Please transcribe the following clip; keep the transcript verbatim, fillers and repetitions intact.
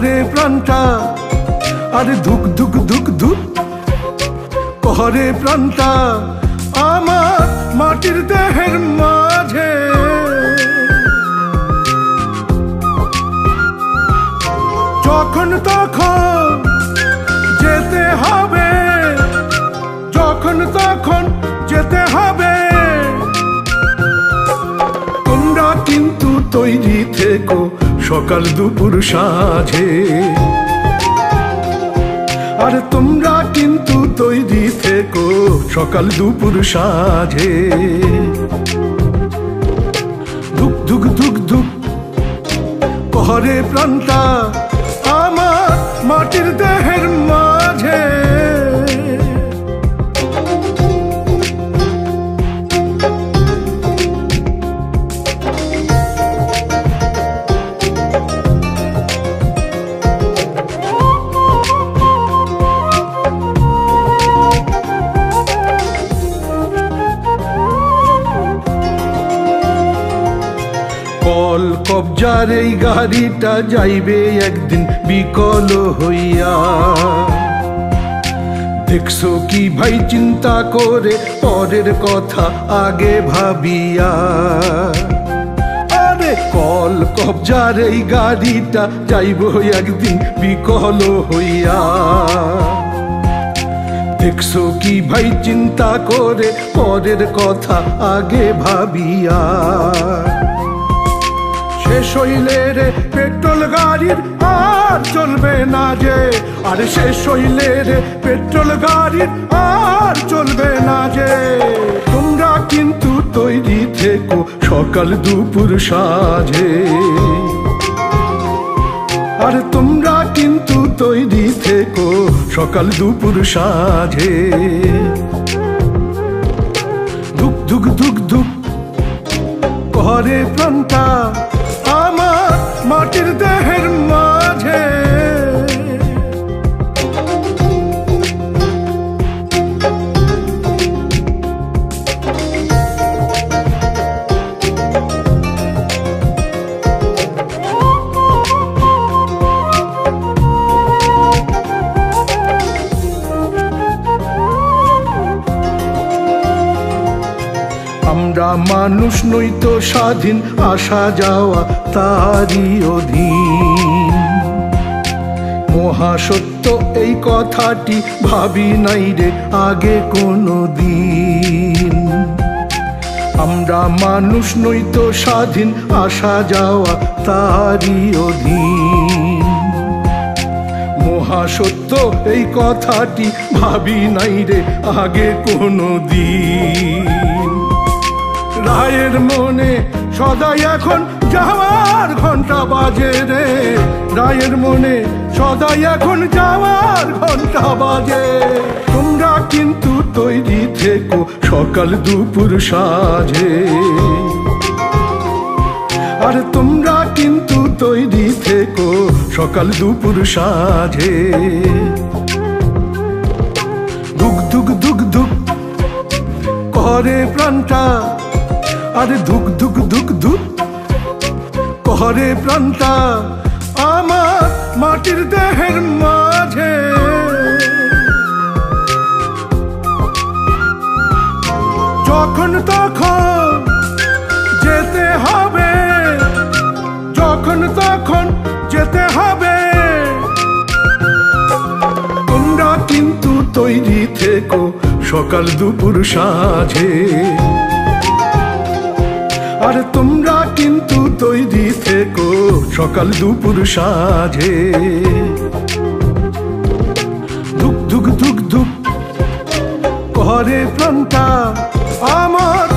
পরে প্রাণটা আরে ধুক ধুক ধুক ধুক পরে প্রাণটা আমার মাটির দেহের মাঝে যখন তখন যেতে হবে যখন তখন যেতে হবে তোমরা কিন্তু তৈরি থেকো সকাল দুপুর সাঁঝে আর তোমরা কিন্তু তৈরি থেকো সকাল দুপুর সাঁঝে ধুক ধুক ধুক ধুক পরে প্রাণটা আমার মাটির দেহের মাঝে কল কবজার এই গাড়িটা যাইবে একদিন বিকল হইয়া দেখছো কি ভাই চিন্তা করে পরের কথা আগে ভাবিয়া আরে কল কবজার এই গাড়িটা যাইব একদিন বিকল হইয়া দেখছো কি ভাই চিন্তা করে পরের কথা আগে ভাবিয়া শেষ হইলে রে পেট্রোল গাড়ির আর চলবে না যে আর শেষ হইলে রে পেট্রোল গাড়ির আর চলবে না যে তোমরা কিন্তু তৈরি থেকো সকাল দুপুর সাঁঝে আর তোমরা কিন্তু তৈরি থেকো সকাল দুপুর সাঁঝে ধুক ধুক ধুক ধুক পরে প্রাণটা আমার মাটির দেহের মাঝে আমরা মানুষ নই তো স্বাধীন আসা যাওয়া তারই অধীন মহাসত্য এই কথাটি ভাবি নাই রে আগে কোনো দিন আমরা মানুষ নই তো স্বাধীন আসা যাওয়া তারই অধীন মহাসত্য এই কথাটি ভাবি নাই রে আগে কোনো দিন রায়ের মনে সদাই এখন যাওয়ার ঘন্টা বাজে রে রায়ের মনে সদাই এখন যাওয়ার ঘন্টা বাজে তোমরা কিন্তু তৈরি থেকো সকাল দুপুর সাঁঝে আর তোমরা কিন্তু তৈরি থেকো সকাল দুপুর সাঁঝে ধুক ধুক ধুক ধুক করে প্রাণটা আরে ধুক ধুক ধুক ধুক পরে প্রাণটা আমার মাটির দেহের মাঝে যখন তখন যেতে হবে যখন তখন যেতে হবে তোমরা কিন্তু তৈরি থেকো সকাল দুপুর সাঁঝে আর তোমরা কিন্তু তৈরি থেকো সকাল দুপুর সাঁঝে ধুক ধুক ধুক ধুক করে প্রাণটা আমার